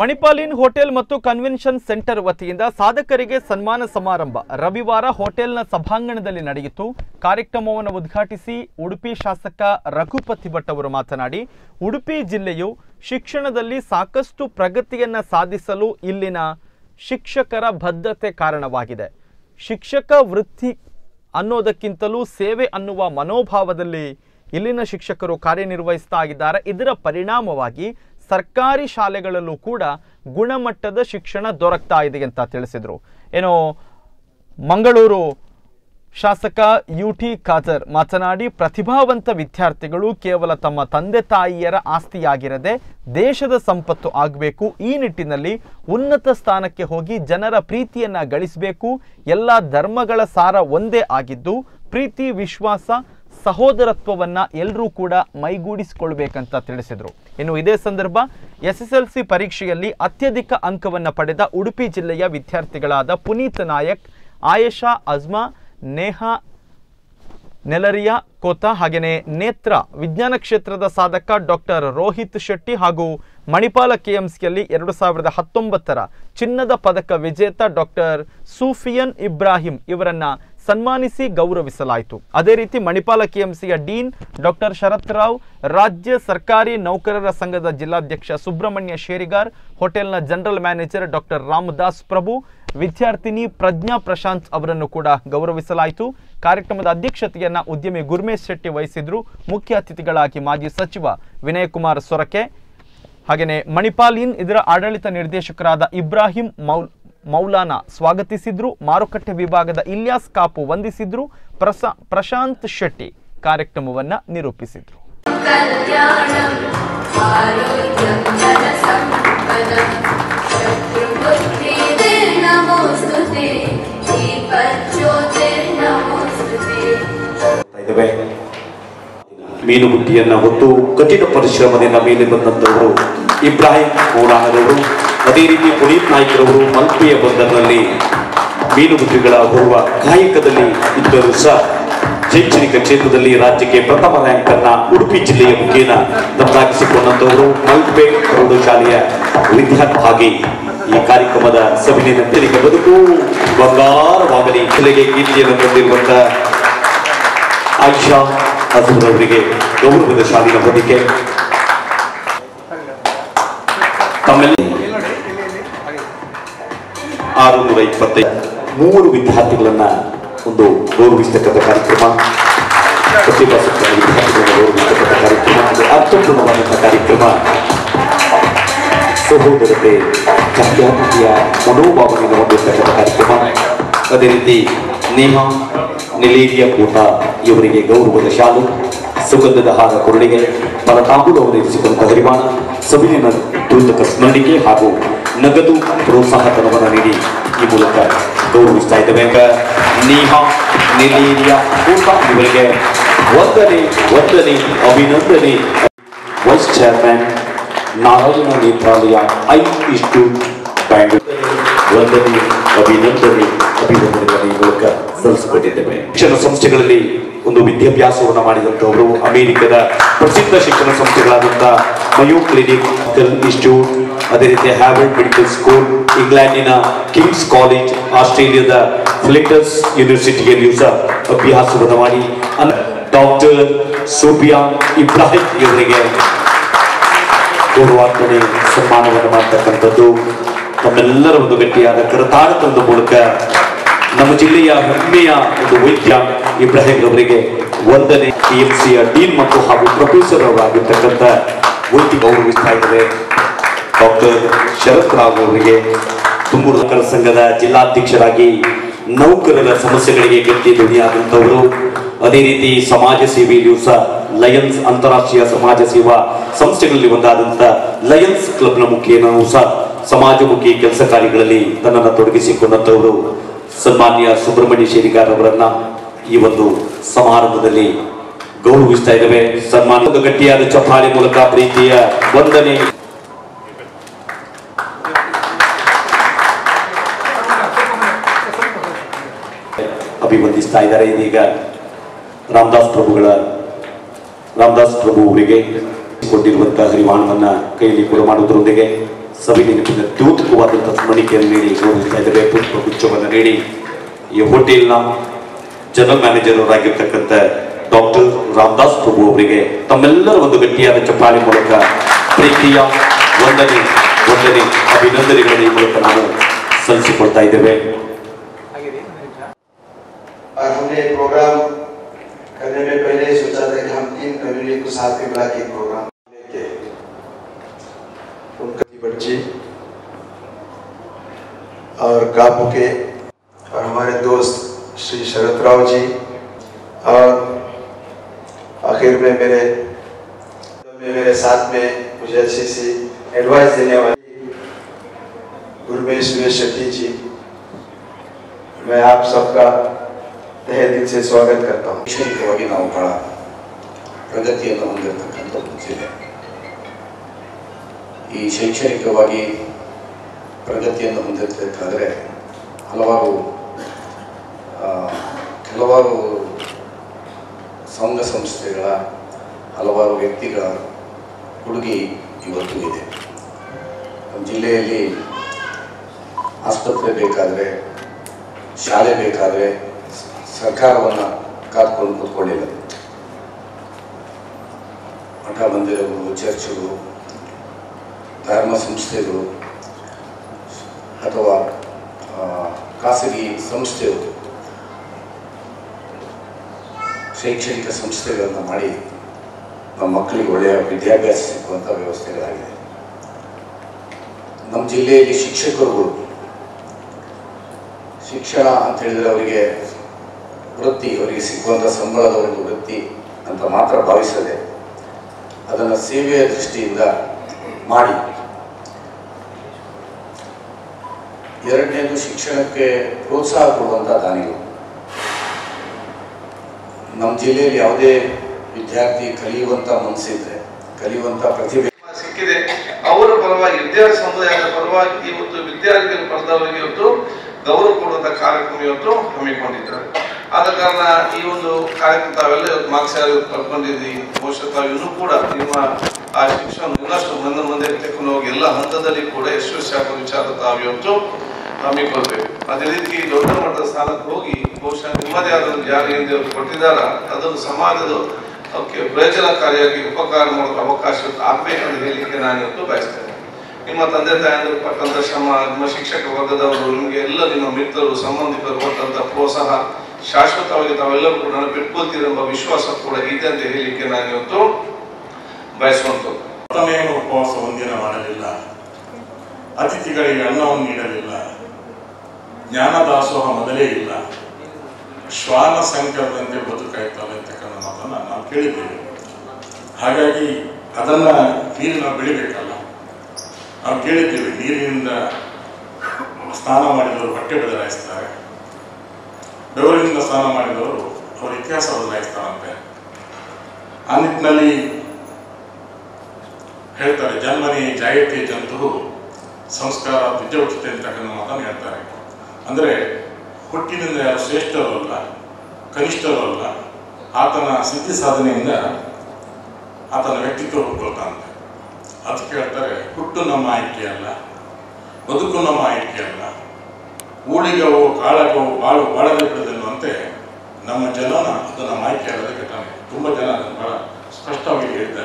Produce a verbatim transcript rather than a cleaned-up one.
ಮಣಿಪಾಲ್ ಇನ್ hotel ಮತ್ತು convention centre ವತಿಯಿಂದ ಸಾಧಕರಿಗೆ ಸನ್ಮಾನ ಸಮಾರಂಭ ರವಿವಾರ ಹೋಟೆಲ್ನ ಸಭಾಂಗಣದಲ್ಲಿ ನಡೆಯಿತು. ಕಾರ್ಯಕ್ರಮವನ್ನು ಉದ್ಘಾಟಿಸಿ ಉಡುಪಿ ಶಾಸಕ ರಘುಪತಿ ಭಟ್ ಅವರು ಮಾತನಾಡಿ, ಉಡುಪಿ ಜಿಲ್ಲೆಯು ಶಿಕ್ಷಣದಲ್ಲಿ ಸಾಕಷ್ಟು ಪ್ರಗತಿಯನ್ನು ಸಾಧಿಸಲು ಇಲ್ಲಿನ ಶಿಕ್ಷಕರ ಬದ್ಧತೆ ಕಾರಣವಾಗಿದೆ. ಶಿಕ್ಷಕ ವೃತ್ತಿ ಅನ್ನೋದಕ್ಕಿಂತಲೂ ಸೇವೆ ಅನ್ನುವ ಮನೋಭಾವದಲ್ಲಿ ಇಲ್ಲಿನ ಶಿಕ್ಷಕರು ಕಾರ್ಯನಿರ್ವಹಿಸ್ತಾ ಇದ್ದಾರೆ. ಇದರ ಪರಿಣಾಮವಾಗಿ ಸರ್ಕಾರಿ ಶಾಲೆಗಳಲ್ಲೂ ಕೂಡ ಗುಣಮಟ್ಟದ ಶಿಕ್ಷಣ ದೊರಕ್ತಾ ಇದೆ ಅಂತ ತಿಳಿಸಿದರು. ಏನೋ ಮಂಗಳೂರು ಶಾಸಕ ಯುಟಿ ಖಾದರ್ ಮಾತನಾಡಿ, ಪ್ರತಿಭಾವಂತ ವಿದ್ಯಾರ್ಥಿಗಳು ಕೇವಲ ತಮ್ಮ ತಂದೆ ತಾಯಿಯರ ಆಸ್ತಿಯಾಗಿರದೆ ದೇಶದ ಸಂಪತ್ತು ಆಗಬೇಕು. ಈ ನಿಟ್ಟಿನಲ್ಲಿ ಉನ್ನತ ಸ್ಥಾನಕ್ಕೆ ಹೋಗಿ ಜನರ ಪ್ರೀತಿಯನ್ನು ಗಳಿಸಬೇಕು. ಎಲ್ಲ ಧರ್ಮಗಳ ಸಾರ ಒಂದೇ ಆಗಿದ್ದು, ಪ್ರೀತಿ, ವಿಶ್ವಾಸ, ಸಹೋದರತ್ವವನ್ನು ಎಲ್ಲರೂ ಕೂಡ ಮೈಗೂಡಿಸಿಕೊಳ್ಳಬೇಕಂತ ತಿಳಿಸಿದರು. ಇನ್ನು ಇದೇ ಸಂದರ್ಭ ಎಸ್ ಎಸ್ ಎಲ್ ಸಿ ಪರೀಕ್ಷೆಯಲ್ಲಿ ಅತ್ಯಧಿಕ ಅಂಕವನ್ನು ಪಡೆದ ಉಡುಪಿ ಜಿಲ್ಲೆಯ ವಿದ್ಯಾರ್ಥಿಗಳಾದ ಪುನೀತ್ ನಾಯಕ್, ಆಯೇಷಾ, ಅಜ್ಮಾ, ನೇಹಾ, ನೆಲರಿಯಾ ಕೋತ ಹಾಗೆಯೇ ನೇತ್ರ ವಿಜ್ಞಾನ ಕ್ಷೇತ್ರದ ಸಾಧಕ ಡಾಕ್ಟರ್ ರೋಹಿತ್ ಶೆಟ್ಟಿ ಹಾಗೂ ಮಣಿಪಾಲ ಕೆ ಎಂ ಸಿಯಲ್ಲಿ ಎರಡು ಸಾವಿರದ ಹತ್ತೊಂಬತ್ತರ ಚಿನ್ನದ ಪದಕ ವಿಜೇತ ಡಾಕ್ಟರ್ ಸೂಫಿಯನ್ ಇಬ್ರಾಹಿಂ ಇವರನ್ನು ಸನ್ಮಾನಿಸಿ ಗೌರವಿಸಲಾಯಿತು. ಅದೇ ರೀತಿ ಮಣಿಪಾಲ ಕೆ ಎಂ ಸಿಯ ಡೀನ್ ಡಾಕ್ಟರ್ ಶರತ್ ರಾವ್, ರಾಜ್ಯ ಸರ್ಕಾರಿ ನೌಕರರ ಸಂಘದ ಜಿಲ್ಲಾಧ್ಯಕ್ಷ ಸುಬ್ರಹ್ಮಣ್ಯ ಶೇರಿಗಾರ್, ಹೋಟೆಲ್ನ general manager doctor Ramdas Prabhu, ವಿದ್ಯಾರ್ಥಿನಿ ಪ್ರಜ್ಞಾ ಪ್ರಶಾಂತ್ ಅವರನ್ನು ಕೂಡ ಗೌರವಿಸಲಾಯಿತು. ಕಾರ್ಯಕ್ರಮದ ಅಧ್ಯಕ್ಷತೆಯನ್ನು ಉದ್ಯಮಿ ಗುರ್ಮೇಶ್ ಶೆಟ್ಟಿ ವಹಿಸಿದ್ರು. ಮುಖ್ಯ ಅತಿಥಿಗಳಾಗಿ ಮಾಜಿ ಸಚಿವ ವಿನಯಕುಮಾರ್ ಸೊರಕೆ ಹಾಗೆಯೇ ಮಣಿಪಾಲ್ ಇನ್ ಇದರ ಆಡಳಿತ ನಿರ್ದೇಶಕರಾದ ಇಬ್ರಾಹಿಂ ಮೌಲ್ ಮೌಲಾನಾ ಸ್ವಾಗತಿಸಿದ್ರು. ಮಾರುಕಟ್ಟೆ ವಿಭಾಗದ ಇಲ್ಯಾಸ್ ಕಾಪು ವಂದಿಸಿದ್ರು. ಪ್ರಸಾ ಪ್ರಶಾಂತ್ ಶೆಟ್ಟಿ ಕಾರ್ಯಕ್ರಮವನ್ನು ನಿರೂಪಿಸಿದ್ರು. ಮೀನು ಬುಟ್ಟಿಯನ್ನು ಹೊತ್ತು ಕಠಿಣ ಪರಿಶ್ರಮದಿಂದ ಮೇಲೆ ಬಂದಂಥವರು ಇಬ್ರಾಹಿಂ ಮೌಲಾನರವರು. ಅದೇ ರೀತಿ ಪುನೀತ್ ನಾಯ್ಕರವರು ಮಲ್ಪೆಯ ಬಂದರ್ನಲ್ಲಿ ಮೀನುಗುತ್ತಿಗಳ ಹೊರುವ ಕಾಯಕದಲ್ಲಿ ಇದ್ದರೂ ಸಹ ಶೈಕ್ಷಣಿಕ ಕ್ಷೇತ್ರದಲ್ಲಿ ರಾಜ್ಯಕ್ಕೆ ಪ್ರಥಮ ರ್ಯಾಂಕ್ ಅನ್ನ ಉಡುಪಿ ಜಿಲ್ಲೆಯ ಮುಖೇನ ದತ್ತಾಗಿಸಿಕೊಂಡಂತವರು ಮಲ್ಪೆ ಪ್ರೌಢಶಾಲೆಯ ವಿದ್ಯಾರ್ಥಿ. ಈ ಕಾರ್ಯಕ್ರಮದ ಸಭೆ ನೆತ್ತರಿಗೆ ಬದುಕು ಬಂಗಾರವಾಗಲಿ. ಜಿಲ್ಲೆಗೆ ಕೀರ್ತಿಯನ್ನು ತಂದಿರುವಂತಹ ಆಯಿಷಾ ಅಜರ್ ಅವರಿಗೆ ಗೌರವದ ಶಾಲೆಯ ಹೊದಿಕೆ ತಮ್ಮಲ್ಲಿ ಆರುನೂರ ಇಪ್ಪತ್ತೈದು ಮೂರು ವಿದ್ಯಾರ್ಥಿಗಳನ್ನ ಒಂದು ಗೌರವಿಸತಕ್ಕಂಥ ಕಾರ್ಯಕ್ರಮ, ಪ್ರತಿಭಾ ವಿದ್ಯಾರ್ಥಿಗಳನ್ನ ಗೌರವಿಸತಕ್ಕಂಥ ಕಾರ್ಯಕ್ರಮ, ಅತ್ಯುತ್ತಮವಾದಂಥ ಕಾರ್ಯಕ್ರಮ. ಸಹೋದರತೆ, ಜಾತ್ಯಾತೀತಿಯ ಮನೋಭಾವನೆಯನ್ನು ಹೊಂದಿರತಕ್ಕಂಥ ಕಾರ್ಯಕ್ರಮ. ಅದೇ ರೀತಿ ನೇಹಾ, ನೆಲೇರಿಯಾ ಕೋಟ ಇವರಿಗೆ ಗೌರವದ ಶಾಲು, ಸುಗಂಧದ ಹಾರ ಕೊರಳಿಗೆ ಪರತಾಂಬುಲು ಅವರಿಸಿಕೊಂಡ ಪರಿಮಾಣ, ಸಭೆಯ ದೂತಕ ಸ್ಮರಣಿಕೆ ಹಾಗೂ ನಗದು ಪ್ರೋತ್ಸಾಹ ಧನವನ್ನು ನೀಡಿ ಈ ಮೂಲಕ ಗೌರವಿಸ್ತಾ ಇದ್ದೇವೆ. ನೇಹಾ, ನೆಲೇರಿಯಾ ಕೋಟ ಇವರಿಗೆ ವಂದನೆ ವಂದನೆ ಅಭಿನಂದನೆ. Vice chairman Narayana Nethralaya eye institute Bangalore ವಂದನೆ ಅಭಿನಂದನೆ ಅಭಿನಂದನೆಗಳನ್ನು ಈ ಮೂಲಕ ಸಲ್ಲಿಸಿಕೊಂಡಿದ್ದೇವೆ. ಶಿಕ್ಷಣ ಸಂಸ್ಥೆಗಳಲ್ಲಿ ಒಂದು ವಿದ್ಯಾಭ್ಯಾಸವನ್ನು ಮಾಡಿದಂಥವರು ಅಮೆರಿಕದ ಪ್ರಸಿದ್ಧ ಶಿಕ್ಷಣ ಸಂಸ್ಥೆಗಳಾದಂತಹ ಮಯೋ ಕ್ಲಿನಿಕ್ ಇನ್ಸ್ಟಿಟ್ಯೂಟ್, ಅದೇ ರೀತಿ ಹ್ಯಾರ್ವರ್ಡ್ ಮೆಡಿಕಲ್ ಸ್ಕೂಲ್, ಇಂಗ್ಲೆಂಡಿನ ಕಿಂಗ್ಸ್ ಕಾಲೇಜ್, ಆಸ್ಟ್ರೇಲಿಯಾದ ಫ್ಲಿಟಸ್ ಯೂನಿವರ್ಸಿಟಿಯಲ್ಲಿಯೂ ಸಹ ಅಭ್ಯಾಸವನ್ನು ಮಾಡಿ ಡಾಕ್ಟರ್ ಸೋಫಿಯಾ ಇಬ್ರಾಹಿಂ ಇವರಿಗೆ ಗೌರವಾರ್ಪಣೆ ಸನ್ಮಾನವನ್ನು ಮಾಡತಕ್ಕಂಥದ್ದು ನಮ್ಮೆಲ್ಲರ ಒಂದು ಗಟ್ಟಿಯಾದ ಕರತಾಡತನದ ಮೂಲಕ ನಮ್ಮ ಜಿಲ್ಲೆಯ ಹೆಮ್ಮೆಯ ಒಂದು ವೈದ್ಯ ಇಬ್ರಾಹಿಂ ಅವರಿಗೆ ವಂದನೆ. ಕೆ ಎಂ ಸಿಯ ಡೀನ್ ಮತ್ತು ಹಾಗೂ ಪ್ರೊಫೆಸರ್ ಅವರಾಗಿರ್ತಕ್ಕಂಥ ವೈದ್ಯ ಗೌರವಿಸ್ತಾ ಇದ್ದಾರೆ. ಡಾಕ್ಟರ್ ಶರತ್ ರಾವ್ ಅವರಿಗೆ ತುಮಕೂರು ನೌಕರ ಸಂಘದ ಜಿಲ್ಲಾಧ್ಯಕ್ಷರಾಗಿ ನೌಕರರ ಸಮಸ್ಯೆಗಳಿಗೆ ಗಟ್ಟಿ ಧ್ವನಿಯಾದಂಥವರು, ಅದೇ ರೀತಿ ಸಮಾಜ ಸೇವೆಯಲ್ಲಿಯೂ ಸಹ ಲಯನ್ಸ್ ಅಂತಾರಾಷ್ಟ್ರೀಯ ಸಮಾಜ ಸೇವಾ ಸಂಸ್ಥೆಗಳಲ್ಲಿ ಒಂದಾದಂಥ ಲಯನ್ಸ್ ಕ್ಲಬ್ನ ಮುಖೇನ ಸಹ ಸಮಾಜಮುಖಿ ಕೆಲಸ ಕಾರ್ಯಗಳಲ್ಲಿ ತನ್ನನ್ನು ತೊಡಗಿಸಿಕೊಂಡಂಥವರು ಸನ್ಮಾನ್ಯ ಸುಬ್ರಹ್ಮಣ್ಯ ಶೇರಿಗಾರ್ ಅವರನ್ನ ಈ ಒಂದು ಸಮಾರಂಭದಲ್ಲಿ ಗೌರವಿಸ್ತಾ ಇದ್ದೇವೆ. ಸನ್ಮಾನದ ಗಟ್ಟಿಯಾದ ಚಪ್ಪಾಳೆ ಮೂಲಕ ಪ್ರೀತಿಯ ವಂದನೆ. ಅಭಿವಂದಿಸ್ತಾ ಇದ್ದಾರೆ. ಇದೀಗ ರಾಮದಾಸ್ ಪ್ರಭುಗಳ ರಾಮದಾಸ್ ಪ್ರಭು ಅವರಿಗೆ ಕೊಟ್ಟಿರುವಂತಹ ಹರಿವಾಣವನ್ನ ಕೈಯಲ್ಲಿ ಕೂಡ ಮಾಡುವುದರೊಂದಿಗೆ सभी ತೂತುವಾದ ಮಣಿಕೆಯನ್ನು ನೀಡಿ ಗೌರವಿಸಬೇಕು ಪುಷ್ಪಗುಚ್ಛವನ್ನು ನೀಡಿ ಈ ಹೋಟೆಲ್ನ ಜನರಲ್ ಮ್ಯಾನೇಜರ್ ಆಗಿರತಕ್ಕಂತ ಡಾಕ್ಟರ್ ರಾಮದಾಸ್ ಪ್ರಭು ಅವರಿಗೆ ತಮ್ಮೆಲ್ಲರ ಒಂದು ಗಟ್ಟಿಯಾದ ಚಪ್ಪಾಳೆ ಮೂಲಕ ಪ್ರೀತಿಯ ವಂದನೆ ವಂದನೆ ಅಭಿನಂದನೆಗಳನ್ನು ಈ ಮೂಲಕ ನಾನು ಸಲ್ಲಿಸುತ್ತಾ ಇದ್ದೇವೆ. आज हमने प्रोग्राम करने में पहले ही सोचा था कि हम तीन कम्युनिटी को साथ में मिला के प्रोग्राम लेके उनकी बच्ची और काबू के और हमारे दोस्त श्री शरद राव जी और आखिर में मेरे मेरे साथ में मुझे अच्छी सी एडवाइस देने वाली गुरमेश शेट्टी जी, मैं आप सबका तहे दिल से स्वागत करता हूँ. ईश्वरी ನಾವು ಬಹಳ ಪ್ರಗತಿಯನ್ನು ಹೊಂದಿರತಕ್ಕಂಥ ಜಿಲ್ಲೆ, ಈ ಶೈಕ್ಷಣಿಕವಾಗಿ ಪ್ರಗತಿಯನ್ನು ಹೊಂದಿರಬೇಕಾದ್ರೆ ಹಲವಾರು ಕೆಲವಾರು ಸಂಘ ಸಂಸ್ಥೆಗಳ ಹಲವಾರು ವ್ಯಕ್ತಿಗಳ ಕೊಡುಗೆ ಇವತ್ತು ಇದೆ. ನಮ್ಮ ಜಿಲ್ಲೆಯಲ್ಲಿ ಆಸ್ಪತ್ರೆ ಬೇಕಾದರೆ, ಶಾಲೆ ಬೇಕಾದರೆ ಸರ್ಕಾರವನ್ನು ಕಾದ್ಕೊಂಡು ಕೂತ್ಕೊಳ್ಳಿಲ್ಲ. ಮಠ ಮಂದಿರಗಳು, ಚರ್ಚ್ಗಳು, ಧರ್ಮ ಸಂಸ್ಥೆಗಳು ಅಥವಾ ಖಾಸಗಿ ಸಂಸ್ಥೆಗಳು ಶೈಕ್ಷಣಿಕ ಸಂಸ್ಥೆಗಳನ್ನು ಮಾಡಿ ನಮ್ಮ ಮಕ್ಕಳಿಗೆ ಒಳ್ಳೆಯ ವಿದ್ಯಾಭ್ಯಾಸ ಸಿಕ್ಕುವಂಥ ವ್ಯವಸ್ಥೆಗಳಾಗಿದೆ. ನಮ್ಮ ಜಿಲ್ಲೆಯಲ್ಲಿ ಶಿಕ್ಷಕರುಗಳು ಶಿಕ್ಷಣ ಅಂತ ಹೇಳಿದರೆ ಅವರಿಗೆ ವೃತ್ತಿ, ಅವರಿಗೆ ಸಿಕ್ಕುವಂಥ ಸಂಬಳದ ಒಂದು ವೃತ್ತಿ ಅಂತ ಮಾತ್ರ ಭಾವಿಸದೆ ಅದನ್ನು ಸೇವೆಯ ದೃಷ್ಟಿಯಿಂದ ಮಾಡಿ. ಎರಡನೇದು, ಶಿಕ್ಷಣಕ್ಕೆ ಪ್ರೋತ್ಸಾಹ ಕೊಡುವಂಥ ದಾನಿಗಳು. ನಮ್ಮ ಜಿಲ್ಲೆಯಲ್ಲಿ ಯಾವುದೇ ವಿದ್ಯಾರ್ಥಿ ಕಲಿಯುವಂಥ ಮನಸ್ಸಿದ್ರೆ, ಕಲಿಯುವಂಥ ಪ್ರತಿಭೆ ಸಿಕ್ಕಿದೆ, ಅವರ ಪರವಾಗಿ, ವಿದ್ಯಾರ್ಥಿ ಸಮುದಾಯದ ಪರವಾಗಿ ಇವತ್ತು ವಿದ್ಯಾರ್ಥಿಗಳ ಪರದವರಿಗೆ ಇವತ್ತು ಗೌರವ ಕೊಡುವಂಥ ಕಾರ್ಯಕ್ರಮ ಇವತ್ತು ಹಮ್ಮಿಕೊಂಡಿದ್ದಾರೆ. ಆದ ಕಾರಣ ಈ ಒಂದು ಕಾರ್ಯಕ್ರಮ ತಾವೆಲ್ಲ ಇವತ್ತು ಮಾರ್ಕ್ಸಾರು ಕಲ್ಕೊಂಡಿದ್ದೀವಿ. ಬಹುಶಃ ತಾವಿನ್ನೂ ಕೂಡ ನಿಮ್ಮ ಆ ಶಿಕ್ಷಣ ಇನ್ನಷ್ಟು ಮುಂದೆ ಮುಂದೆ ತೆಕ್ಕೊಂಡು ಹೋಗಿ ಎಲ್ಲ ಹಂತದಲ್ಲಿ ಕೂಡ ಯಶಸ್ವಿ ಆಗುವ ವಿಚಾರ ತಾವು ಇವತ್ತು ಹಮ್ಮಿಕೊಳ್ಬೇಕು. ಅದೇ ರೀತಿ ದೊಡ್ಡ ಮಟ್ಟದ ಸ್ಥಾನಕ್ಕೆ ಹೋಗಿ ಬಹುಶಃ ನಿಮ್ಮದೇ ಆದ ಜಾರಿ ಎಂದು ಕೊಟ್ಟಿದ್ದಾರ, ಅದನ್ನು ಸಮಾಜದ ಪ್ರಯೋಜನಕಾರಿಯಾಗಿ ಉಪಕಾರ ಮಾಡೋ ಅವಕಾಶ ಆಗಬೇಕಂತ ಹೇಳಲಿಕ್ಕೆ ನಾನು ಇವತ್ತು ಬಯಸ್ತೇನೆ. ನಿಮ್ಮ ತಂದೆ ತಾಯಿಯವರು ಪಟ್ಟಂತ ಶ್ರಮ, ನಿಮ್ಮ ಶಿಕ್ಷಕ ವರ್ಗದವರು, ನಿಮಗೆ ಎಲ್ಲ ನಿಮ್ಮ ಮಿತ್ರರು, ಸಂಬಂಧಿಕರು ಕೊಟ್ಟಂತ ಪ್ರೋತ್ಸಾಹ ಶಾಶ್ವತವಾಗಿ ತಾವೆಲ್ಲರೂ ಕೂಡ ನೆನಪಿಟ್ಕೊಳ್ತೀರೆಂಬ ವಿಶ್ವಾಸ ಕೂಡ ಇದೆ ಅಂತ ಹೇಳಲಿಕ್ಕೆ ನಾನು ಇವತ್ತು ಬಯಸುವಂಥದ್ದು. ತಲೆಯನ್ನು ಉಪವಾಸ ಒಂದಿನ ಮಾಡಲಿಲ್ಲ, ಅತಿಥಿಗಳಿಗೆ ಅನ್ನವನ್ನು ನೀಡಲಿಲ್ಲ, ಜ್ಞಾನ ದಾಸೋಹ ಮೊದಲೇ ಇಲ್ಲ, ಶ್ವಾನ ಸಂಕಟದಂತೆ ಬದುಕಾಯ್ತಲ್ಲ ಅಂತಕ್ಕಂಥ ಮಾತನ್ನು ನಾವು ಕೇಳಿದ್ದೇವೆ. ಹಾಗಾಗಿ ಅದನ್ನು ನೀರಿನ ಬೆಳಿಬೇಕಲ್ಲ, ನಾವು ಕೇಳಿದ್ದೇವೆ. ನೀರಿನಿಂದ ಸ್ನಾನ ಮಾಡಿದವರು ಬಟ್ಟೆ ಬದಲಾಯಿಸ್ತಾರೆ, ಬೆವರಿನಿಂದ ಸ್ನಾನ ಮಾಡಿದವರು ಅವರ ಇತಿಹಾಸ ಬದಲಾಯಿಸ್ತಾರಂತೆ. ಆ ನಿಟ್ಟಿನಲ್ಲಿ ಹೇಳ್ತಾರೆ, ಜನ್ಮನೇ ಜಾಯತೆ ಜಂತು ಸಂಸ್ಕಾರ ತ್ವಜವೃಷ್ಟತೆ ಅಂತಕ್ಕಂಥ ಮಾತನ್ನು ಹೇಳ್ತಾರೆ. ಅಂದರೆ ಹುಟ್ಟಿನಿಂದ ಯಾರು ಶ್ರೇಷ್ಠರೂ ಅಲ್ಲ, ಕನಿಷ್ಠರೂ ಅಲ್ಲ, ಆತನ ಸಿದ್ಧಿ ಸಾಧನೆಯಿಂದ ಆತನ ವ್ಯಕ್ತಿತ್ವ ಹುಟ್ಟುಕೊಳ್ತಾನಂತೆ. ಅದಕ್ಕೆ ಹೇಳ್ತಾರೆ, ಹುಟ್ಟು ನಮ್ಮ ಆಯ್ಕೆಯಲ್ಲ, ಬದುಕು ನಮ್ಮ ಆಯ್ಕೆಯಲ್ಲ, ಊಳಿಗವು ಕಾಳಗವು ಬಾಳು ಬಾಳದಿರುವುದೆನ್ನುವಂತೆ ನಮ್ಮ ಜನನ ಅದು ನಮ್ಮ ಆಯ್ಕೆ ಅಲ್ಲದಕ್ಕೆ ತಾನೆ. ತುಂಬ ಜನ ಅದನ್ನು ಬಹಳ ಸ್ಪಷ್ಟವಾಗಿ ಹೇಳಿದ್ದಾರೆ.